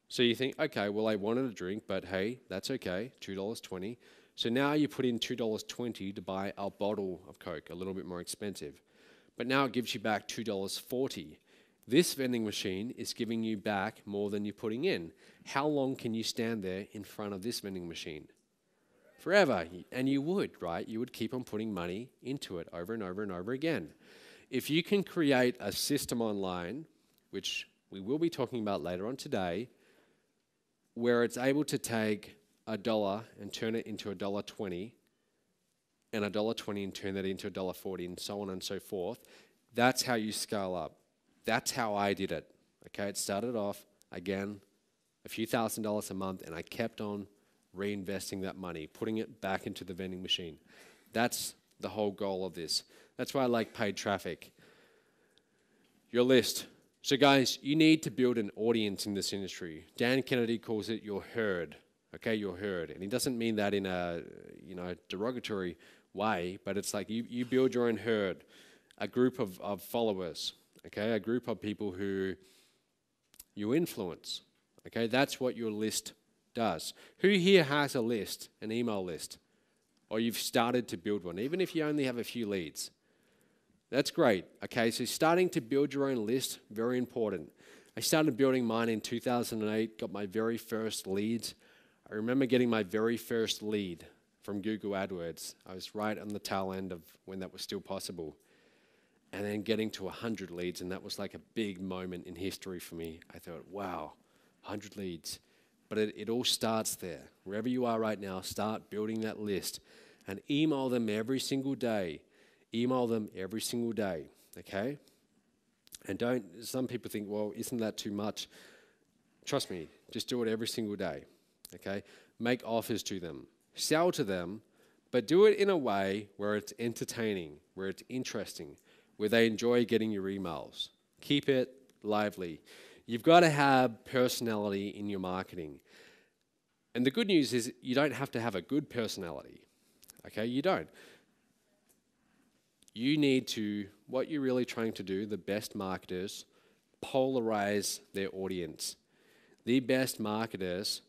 So you think, okay, well, I wanted a drink, but hey, that's okay, two dollars twenty. So now you put in two dollars twenty to buy a bottle of Coke, a little bit more expensive. But now it gives you back two dollars forty. This vending machine is giving you back more than you're putting in. How long can you stand there in front of this vending machine? Forever. And you would, right? You would keep on putting money into it over and over and over again. If you can create a system online, which we will be talking about later on today, where it's able to take a dollar and turn it into a dollar twenty, and a dollar twenty and turn that into a dollar forty, and so on and so forth, that's how you scale up. That's how I did it. Okay, it started off, again, a few thousand dollars a month, and I kept on reinvesting that money, putting it back into the vending machine. That's the whole goal of this. That's why I like paid traffic. Your list. So guys, you need to build an audience in this industry. Dan Kennedy calls it your herd. Okay, your herd. And he doesn't mean that in a, you know, derogatory way, but it's like you, you build your own herd, a group of, of followers. Okay, a group of people who you influence. Okay, that's what your list does. Who here has a list, an email list, or you've started to build one, even if you only have a few leads? That's great. Okay, so starting to build your own list, very important. I started building mine in two thousand eight, got my very first leads. I remember getting my very first lead from Google AdWords. I was right on the tail end of when that was still possible. And then getting to one hundred leads, and that was like a big moment in history for me. I thought, wow, one hundred leads. But it, it all starts there. Wherever you are right now, start building that list and email them every single day. Email them every single day, okay? And don't, some people think, well, isn't that too much? Trust me, just do it every single day, okay? Make offers to them, sell to them, but do it in a way where it's entertaining, where it's interesting, where they enjoy getting your emails. Keep it lively. You've got to have personality in your marketing. And the good news is you don't have to have a good personality. Okay, you don't. You need to, what you're really trying to do, the best marketers, polarize their audience. The best marketers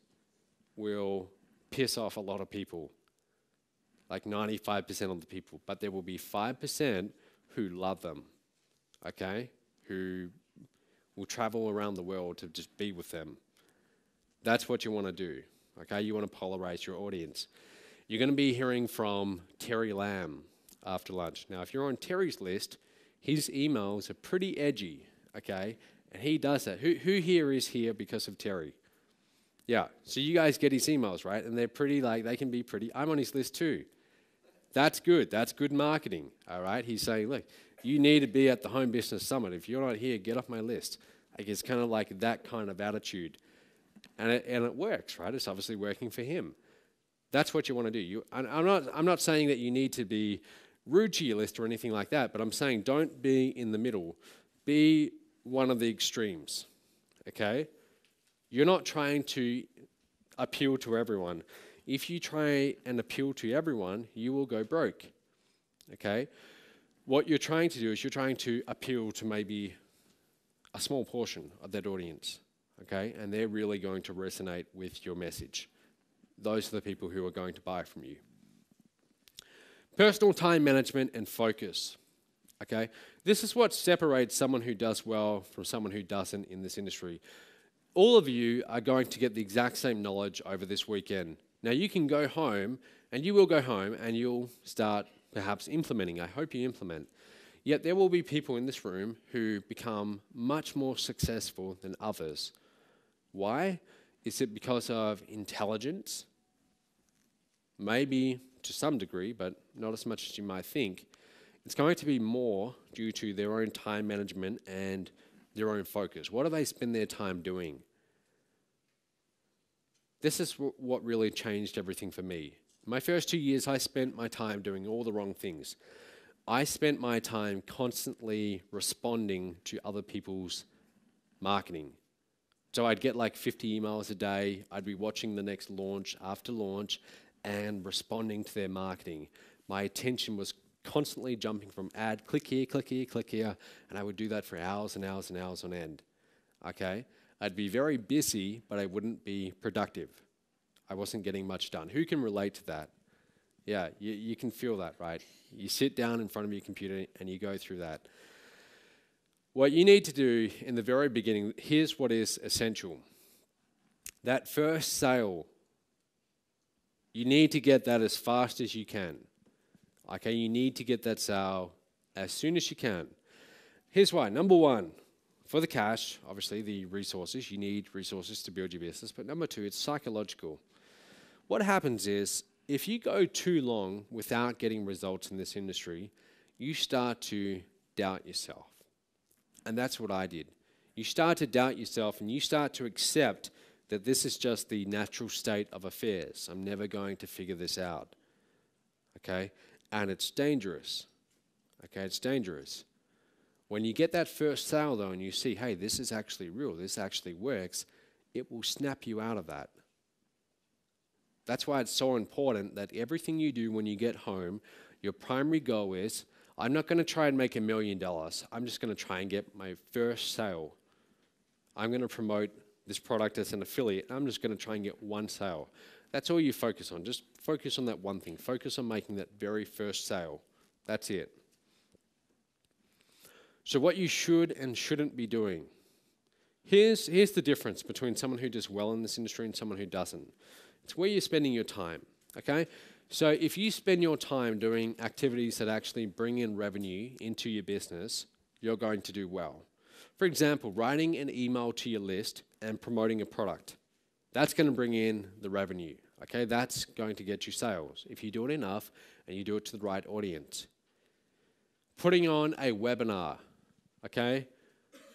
will piss off a lot of people, like ninety-five percent of the people, but there will be five percent who love them, okay, who will travel around the world to just be with them. That's what you want to do, okay? You want to polarize your audience. You're going to be hearing from Terry Lamb after lunch. Now, if you're on Terry's list, his emails are pretty edgy, okay, and he does that. Who, who here is here because of Terry? Yeah, so you guys get his emails, right? And they're pretty, like, they can be pretty, I'm on his list too. That's good. That's good marketing, all right? He's saying, look, you need to be at the Home Business Summit. If you're not here, get off my list. Like, it's kind of like that kind of attitude. And it, and it works, right? It's obviously working for him. That's what you want to do. You, and I'm not, I'm not saying that you need to be rude to your list or anything like that, but I'm saying don't be in the middle. Be one of the extremes, okay? You're not trying to appeal to everyone. If you try and appeal to everyone, you will go broke, okay? What you're trying to do is you're trying to appeal to maybe a small portion of that audience, okay? And they're really going to resonate with your message. Those are the people who are going to buy from you. Personal time management and focus, okay? This is what separates someone who does well from someone who doesn't in this industry. All of you are going to get the exact same knowledge over this weekend. Now, you can go home, and you will go home, and you'll start perhaps implementing. I hope you implement. Yet there will be people in this room who become much more successful than others. Why? Is it because of intelligence? Maybe to some degree, but not as much as you might think. It's going to be more due to their own time management and their own focus. What do they spend their time doing? This is w- what really changed everything for me. My first two years, I spent my time doing all the wrong things. I spent my time constantly responding to other people's marketing. So I'd get like fifty emails a day, I'd be watching the next launch after launch and responding to their marketing. My attention was constantly jumping from ad, click here, click here, click here, and I would do that for hours and hours and hours on end, okay? I'd be very busy, but I wouldn't be productive. I wasn't getting much done. Who can relate to that? Yeah, you, you can feel that, right? You sit down in front of your computer and you go through that. What you need to do in the very beginning, here's what is essential. That first sale, you need to get that as fast as you can. Okay, you need to get that sale as soon as you can. Here's why. Number one, for the cash, obviously the resources, you need resources to build your business. But number two, it's psychological. What happens is, if you go too long without getting results in this industry, you start to doubt yourself. And that's what I did. You start to doubt yourself and you start to accept that this is just the natural state of affairs. I'm never going to figure this out. Okay? And it's dangerous, okay, it's dangerous. When you get that first sale though and you see, hey, this is actually real, this actually works, it will snap you out of that. That's why it's so important that everything you do when you get home, your primary goal is, I'm not gonna try and make a million dollars, I'm just gonna try and get my first sale. I'm gonna promote this product as an affiliate, I'm just gonna try and get one sale. That's all you focus on. Just focus on that one thing. Focus on making that very first sale. That's it. So what you should and shouldn't be doing. Here's, here's the difference between someone who does well in this industry and someone who doesn't. It's where you're spending your time, okay? So if you spend your time doing activities that actually bring in revenue into your business, you're going to do well. For example, writing an email to your list and promoting a product. That's going to bring in the revenue, okay? That's going to get you sales if you do it enough and you do it to the right audience. Putting on a webinar, okay?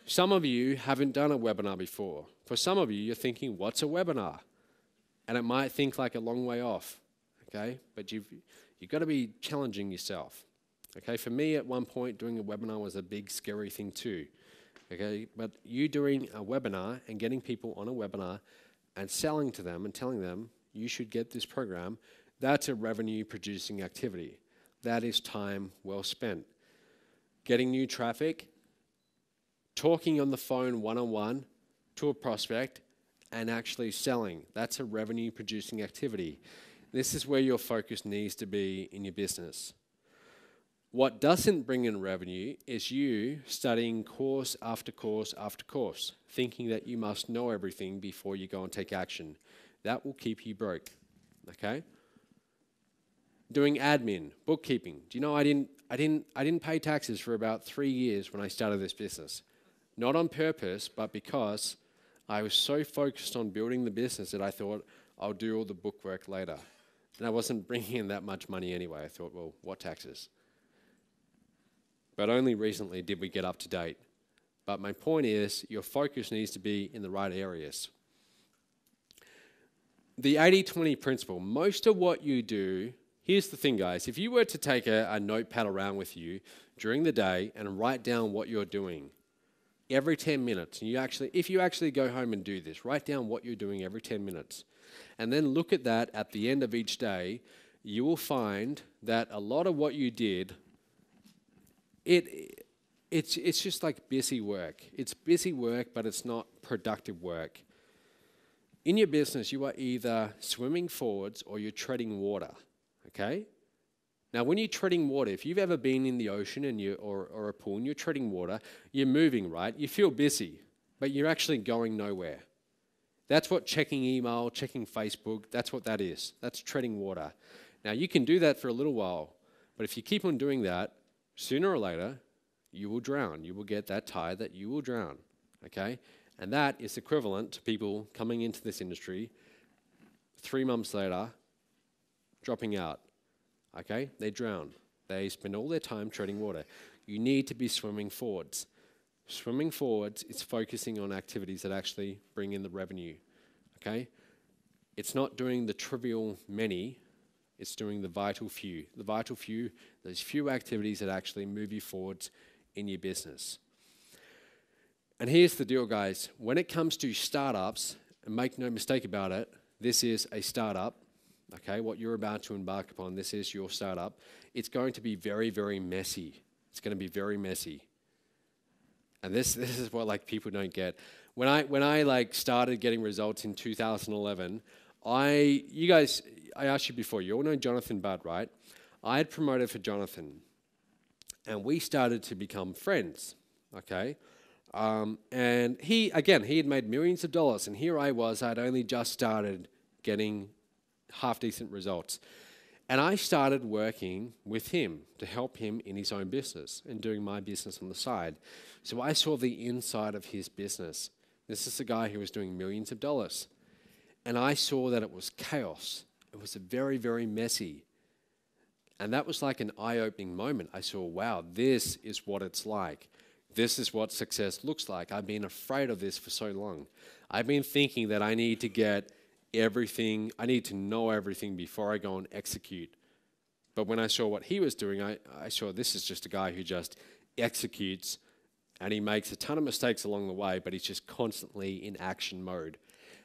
Some of you haven't done a webinar before. For some of you, you're thinking, what's a webinar? And it might think like a long way off, okay? But you've, you've got to be challenging yourself, okay? For me, at one point, doing a webinar was a big, scary thing too, okay? But you doing a webinar and getting people on a webinar and selling to them and telling them, you should get this program, that's a revenue-producing activity. That is time well spent. Getting new traffic, talking on the phone one-on-one to a prospect, and actually selling. That's a revenue-producing activity. This is where your focus needs to be in your business. What doesn't bring in revenue is you studying course after course after course, thinking that you must know everything before you go and take action. That will keep you broke, okay? Doing admin, bookkeeping. Do you know I didn't, I didn't, I didn't pay taxes for about three years when I started this business? Not on purpose, but because I was so focused on building the business that I thought, I'll do all the book work later. And I wasn't bringing in that much money anyway. I thought, well, what taxes? But only recently did we get up to date. But my point is, your focus needs to be in the right areas. The eighty twenty principle, most of what you do, here's the thing, guys. If you were to take a, a notepad around with you during the day and write down what you're doing every ten minutes, and you actually, if you actually go home and do this, write down what you're doing every ten minutes, and then look at that at the end of each day, you will find that a lot of what you did, it, it's, it's just like busy work. It's busy work, but it's not productive work. In your business, you are either swimming forwards or you're treading water, okay? Now, when you're treading water, if you've ever been in the ocean and you, or, or a pool and you're treading water, you're moving, right? You feel busy, but you're actually going nowhere. That's what checking email, checking Facebook, that's what that is. That's treading water. Now, you can do that for a little while, but if you keep on doing that, sooner or later, you will drown. You will get that tired that you will drown, okay? And that is equivalent to people coming into this industry three months later, dropping out, okay? They drown. They spend all their time treading water. You need to be swimming forwards. Swimming forwards is focusing on activities that actually bring in the revenue, okay? It's not doing the trivial many, it's doing the vital few. The vital few, those few activities that actually move you forwards in your business. And here's the deal, guys. When it comes to startups, and make no mistake about it, this is a startup, okay? What you're about to embark upon, this is your startup. It's going to be very, very messy. It's going to be very messy. And this this is what like people don't get. When I when I like started getting results in two thousand eleven, I you guys I asked you before, you all know Jonathan Budd, right? I had promoted for Jonathan, and we started to become friends, okay? Um, and he again he had made millions of dollars, and here I was, I'd only just started getting half decent results. And I started working with him to help him in his own business and doing my business on the side. So I saw the inside of his business. This is a guy who was doing millions of dollars. And I saw that it was chaos. It was very, very messy. And that was like an eye-opening moment. I saw, wow, this is what it's like. This is what success looks like. I've been afraid of this for so long. I've been thinking that I need to get everything, I need to know everything before I go and execute. But when I saw what he was doing, I, I saw this is just a guy who just executes, and he makes a ton of mistakes along the way, but he's just constantly in action mode.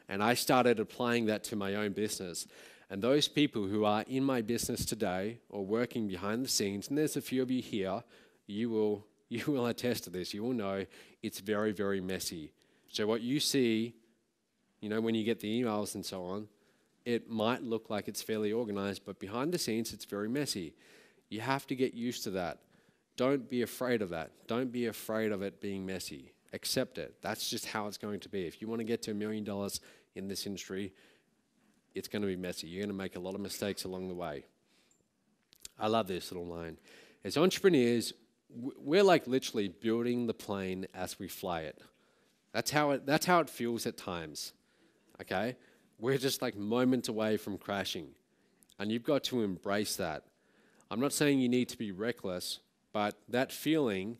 And I started applying that to my own business. And those people who are in my business today or working behind the scenes, and there's a few of you here, you will, you will attest to this. You will know it's very, very messy. So what you see, you know, when you get the emails and so on, it might look like it's fairly organized, but behind the scenes, it's very messy. You have to get used to that. Don't be afraid of that. Don't be afraid of it being messy. Accept it. That's just how it's going to be. If you want to get to a million dollars in this industry, it's going to be messy. You're going to make a lot of mistakes along the way. I love this little line. As entrepreneurs, we're like literally building the plane as we fly it. That's how it, that's how it feels at times. Okay, we're just like moments away from crashing, and you've got to embrace that. I'm not saying you need to be reckless, but that feeling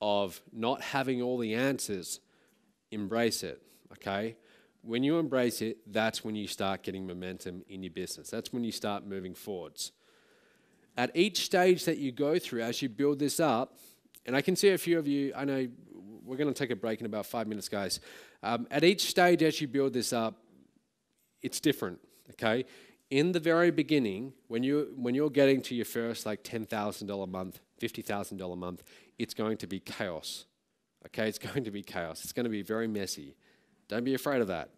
of not having all the answers, embrace it, okay? When you embrace it, that's when you start getting momentum in your business. That's when you start moving forwards. At each stage that you go through as you build this up, and I can see a few of you, I know we're going to take a break in about five minutes, guys. Um, at each stage as you build this up, it's different, okay? In the very beginning, when, you, when you're getting to your first like ten thousand dollars a month, fifty thousand dollars a month, it's going to be chaos, okay? It's going to be chaos. It's going to be very messy. Don't be afraid of that.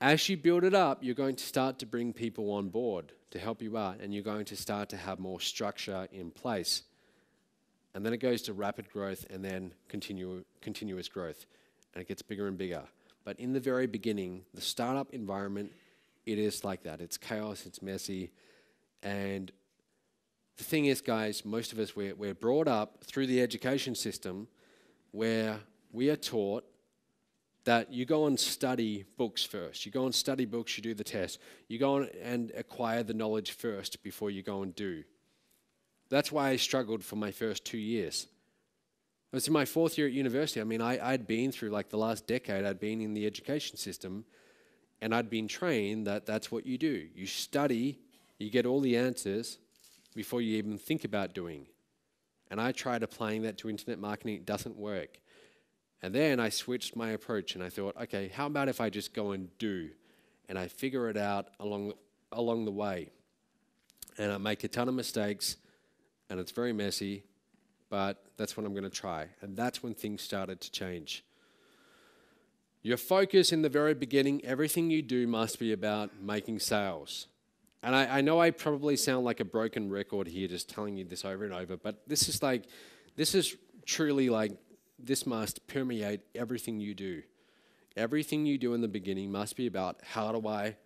As you build it up, you're going to start to bring people on board to help you out, and you're going to start to have more structure in place. And then it goes to rapid growth and then continu- continuous growth. And it gets bigger and bigger. But in the very beginning, the startup environment, it is like that. It's chaos, it's messy. And the thing is, guys, most of us, we're, we're brought up through the education system where we are taught that you go and study books first. You go and study books, you do the test. You go on and acquire the knowledge first before you go and do. That's why I struggled for my first two years. It was in my fourth year at university. I mean, I, I'd been through like the last decade, I'd been in the education system, and I'd been trained that that's what you do. You study, you get all the answers before you even think about doing. And I tried applying that to internet marketing. It doesn't work. And then I switched my approach and I thought, okay, how about if I just go and do, and I figure it out along, along the way. And I make a ton of mistakes, and it's very messy, but that's what I'm going to try. And that's when things started to change. Your focus in the very beginning, everything you do must be about making sales. And I, I know I probably sound like a broken record here just telling you this over and over, but this is like, this is truly like, this must permeate everything you do. Everything you do in the beginning must be about, how do I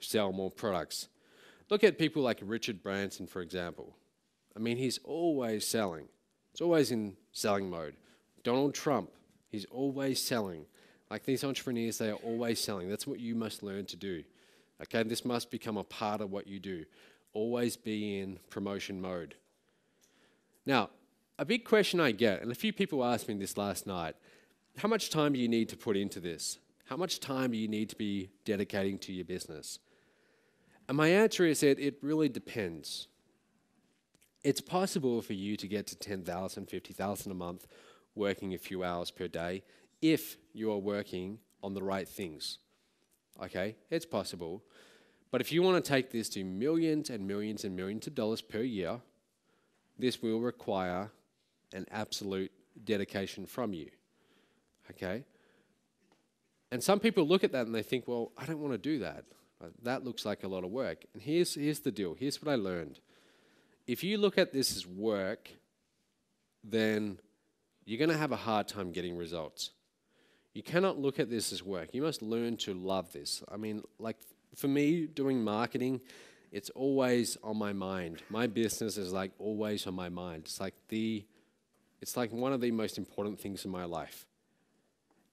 sell more products? Look at people like Richard Branson, for example. I mean, he's always selling. It's always in selling mode. Donald Trump, he's always selling. Like these entrepreneurs, they are always selling. That's what you must learn to do. Okay, this must become a part of what you do. Always be in promotion mode. Now, a big question I get, and a few people asked me this last night, how much time do you need to put into this? How much time do you need to be dedicating to your business? And my answer is that it really depends. It's possible for you to get to ten thousand, fifty thousand a month working a few hours per day if you are working on the right things. Okay, it's possible. But if you want to take this to millions and millions and millions of dollars per year, this will require an absolute dedication from you, okay? And some people look at that and they think, well, I don't want to do that. That looks like a lot of work. And here's, here's the deal. Here's what I learned. If you look at this as work, then you're going to have a hard time getting results. You cannot look at this as work. You must learn to love this. I mean, like for me, doing marketing, it's always on my mind. My business is like always on my mind. It's like the, it's like one of the most important things in my life.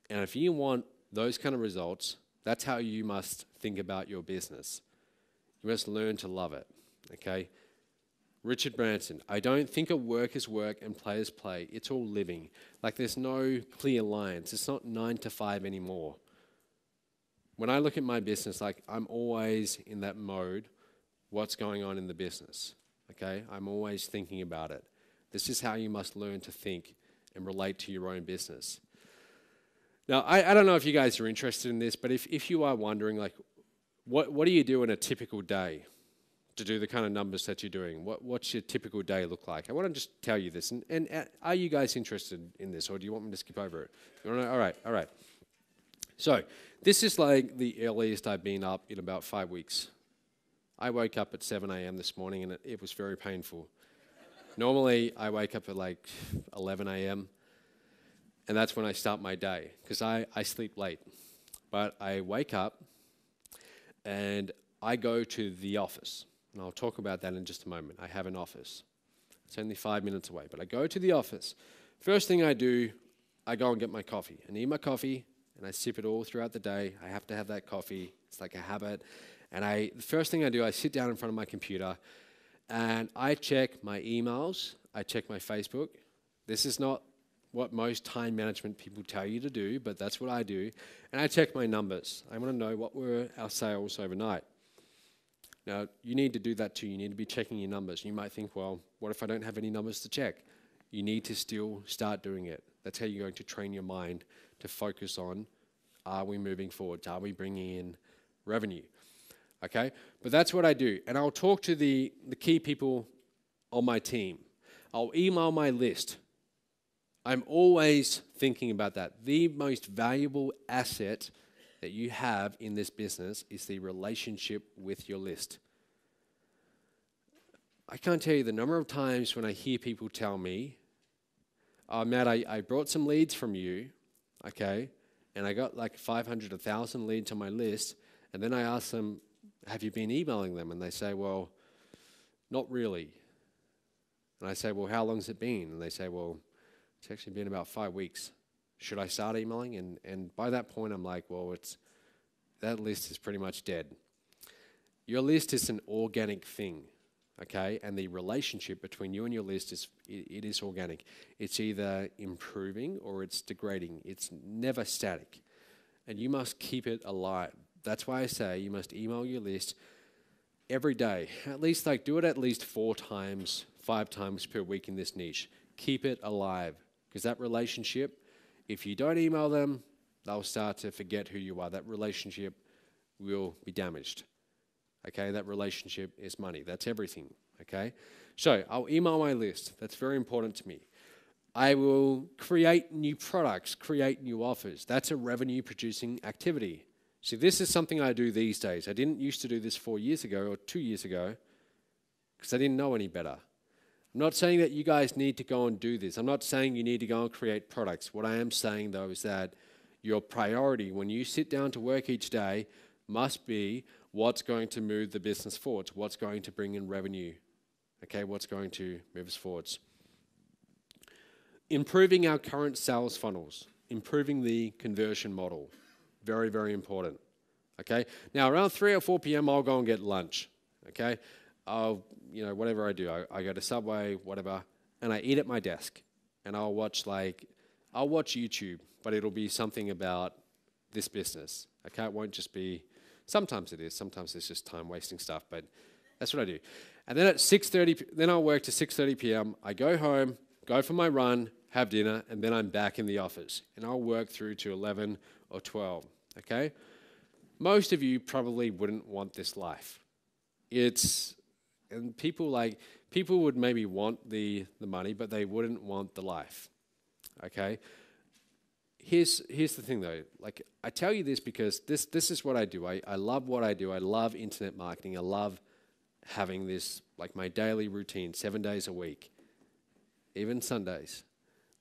And if you want those kind of results, that's how you must think about your business. You must learn to love it, okay? Richard Branson, I don't think of work as work and play as play. It's all living. Like there's no clear lines. It's not nine to five anymore. When I look at my business, like I'm always in that mode. What's going on in the business, okay? I'm always thinking about it. This is how you must learn to think and relate to your own business. Now, I, I don't know if you guys are interested in this, but if, if you are wondering, like, what, what do you do in a typical day to do the kind of numbers that you're doing? What, what's your typical day look like? I want to just tell you this, and, and uh, are you guys interested in this, or do you want me to skip over it? You wanna, all right, all right. So this is like the earliest I've been up in about five weeks. I woke up at seven A M this morning and it, it was very painful. Normally, I wake up at like eleven A M and that's when I start my day because I, I sleep late. But I wake up and I go to the office. And I'll talk about that in just a moment. I have an office. It's only five minutes away, but I go to the office. First thing I do, I go and get my coffee. I need my coffee and I sip it all throughout the day. I have to have that coffee. It's like a habit. And I, the first thing I do, I sit down in front of my computer and I check my emails, I check my Facebook. This is not what most time management people tell you to do, but that's what I do. And I check my numbers. I want to know what were our sales overnight. Now, you need to do that too. You need to be checking your numbers. You might think, well, what if I don't have any numbers to check? You need to still start doing it. That's how you're going to train your mind to focus on, are we moving forward? Are we bringing in revenue? Okay, but that's what I do. And I'll talk to the, the key people on my team. I'll email my list. I'm always thinking about that. The most valuable asset that you have in this business is the relationship with your list. I can't tell you the number of times when I hear people tell me, oh, Matt, I, I brought some leads from you, okay, and I got like five hundred, one thousand leads on my list, and then I ask them, have you been emailing them? And they say, well, not really. And I say, well, how long's it been? And they say, well, it's actually been about five weeks. should I start emailing? And, and by that point, I'm like, well, it's that list is pretty much dead. Your list is an organic thing, okay? And the relationship between you and your list is, it, it is organic. It's either improving or it's degrading. It's never static. And you must keep it alive. That's why I say you must email your list every day. At least, like, do it at least four times, five times per week in this niche. Keep it alive, because that relationship, if you don't email them, they'll start to forget who you are. That relationship will be damaged. Okay, that relationship is money. That's everything, okay? So I'll email my list. That's very important to me. I will create new products, create new offers. That's a revenue-producing activity. See, this is something I do these days. I didn't used to do this four years ago or two years ago because I didn't know any better. I'm not saying that you guys need to go and do this. I'm not saying you need to go and create products. What I am saying, though, is that your priority when you sit down to work each day must be what's going to move the business forwards, what's going to bring in revenue, okay, what's going to move us forwards. Improving our current sales funnels, improving the conversion model, very, very important, okay? Now, around three or four p m, I'll go and get lunch, okay? I'll, you know, whatever I do, I, I go to Subway, whatever, and I eat at my desk, and I'll watch, like, I'll watch YouTube, but it'll be something about this business, okay? It won't just be, sometimes it is, sometimes it's just time-wasting stuff, but that's what I do. And then at six thirty, then I'll work to six thirty p m, I go home, go for my run, have dinner, and then I'm back in the office, and I'll work through to eleven or twelve, okay? Most of you probably wouldn't want this life. It's... And people like people would maybe want the, the money, but they wouldn't want the life. Okay. Here's here's the thing though. Like, I tell you this because this this is what I do. I, I love what I do. I love internet marketing. I love having this, like, my daily routine, seven days a week, even Sundays.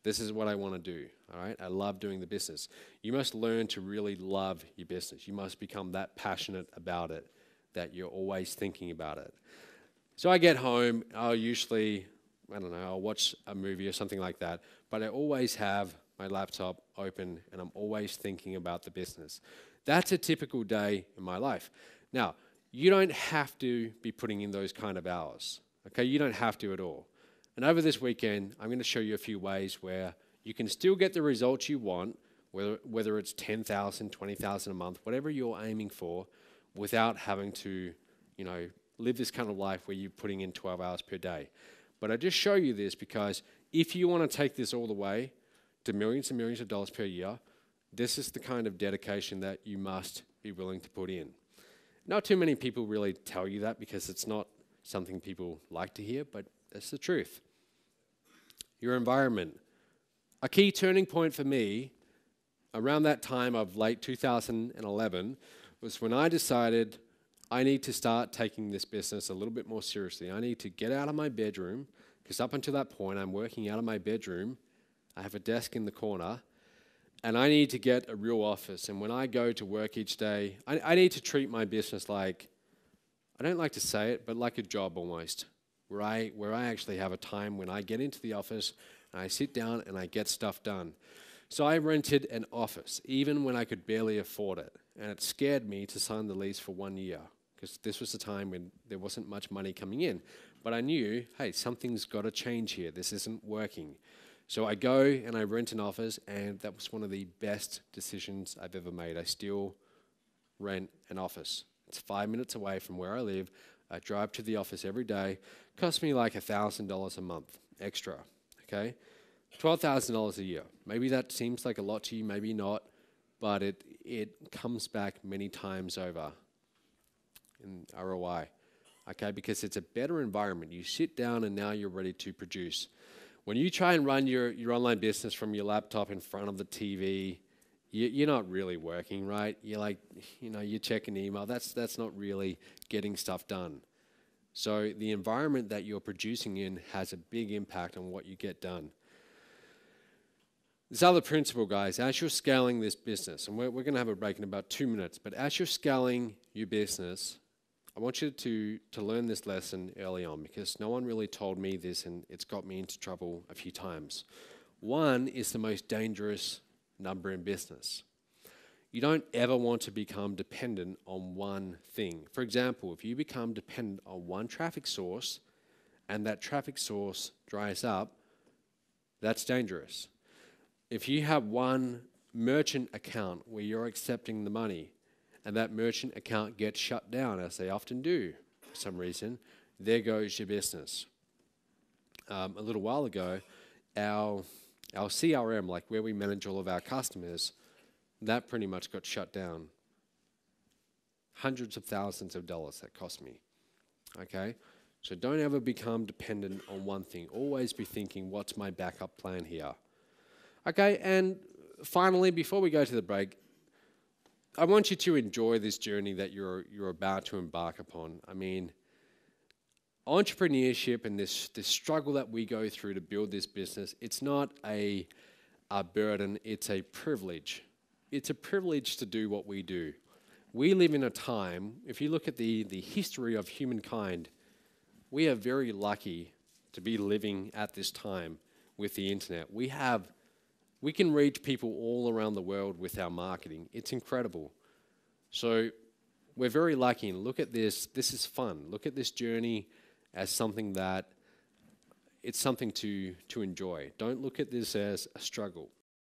This is what I want to do. All right. I love doing the business. You must learn to really love your business. You must become that passionate about it that you're always thinking about it. So I get home, I'll usually, I don't know, I'll watch a movie or something like that, but I always have my laptop open and I'm always thinking about the business. That's a typical day in my life. Now, you don't have to be putting in those kind of hours, okay? You don't have to at all. And over this weekend, I'm going to show you a few ways where you can still get the results you want, whether, whether it's ten thousand, twenty thousand a month, whatever you're aiming for, without having to, you know, live this kind of life where you're putting in twelve hours per day. But I just show you this because if you want to take this all the way to millions and millions of dollars per year, this is the kind of dedication that you must be willing to put in. Not too many people really tell you that because it's not something people like to hear, but that's the truth. Your environment. A key turning point for me around that time of late two thousand eleven was when I decided I need to start taking this business a little bit more seriously. I need to get out of my bedroom, because up until that point, I'm working out of my bedroom. I have a desk in the corner, and I need to get a real office. And when I go to work each day, I, I need to treat my business like, I don't like to say it, but like a job almost, where I, where I actually have a time when I get into the office, and I sit down and I get stuff done. So I rented an office, even when I could barely afford it. And it scared me to sign the lease for one year. Because this was the time when there wasn't much money coming in. But I knew, hey, something's got to change here. This isn't working. So I go and I rent an office, and that was one of the best decisions I've ever made. I still rent an office. It's five minutes away from where I live. I drive to the office every day. It costs me like one thousand dollars a month extra, okay? twelve thousand dollars a year. Maybe that seems like a lot to you, maybe not, but it, it comes back many times over in R O I, okay, because it's a better environment. You sit down and now you're ready to produce. When you try and run your, your online business from your laptop in front of the T V, you, you're not really working, right? You're like, you know, you're checking email. That's, that's not really getting stuff done. So the environment that you're producing in has a big impact on what you get done. This other principle, guys, as you're scaling this business, and we're, we're going to have a break in about two minutes, but as you're scaling your business, I want you to, to learn this lesson early on because no one really told me this and it's got me into trouble a few times. One is the most dangerous number in business. You don't ever want to become dependent on one thing. For example, if you become dependent on one traffic source and that traffic source dries up, that's dangerous. If you have one merchant account where you're accepting the money and that merchant account gets shut down, as they often do for some reason, there goes your business. Um, a little while ago, our, our C R M, like where we manage all of our customers, that pretty much got shut down. Hundreds of thousands of dollars that cost me, okay? So don't ever become dependent on one thing. Always be thinking, what's my backup plan here? Okay, and finally, before we go to the break, I want you to enjoy this journey that you're, you're about to embark upon. I mean, entrepreneurship and this, this struggle that we go through to build this business, it's not a, a burden, it's a privilege. It's a privilege to do what we do. We live in a time, if you look at the, the history of humankind, we are very lucky to be living at this time with the internet. We have, we can reach people all around the world with our marketing. It's incredible. So we're very lucky, and look at this, this is fun. Look at this journey as something that, it's something to, to enjoy. Don't look at this as a struggle.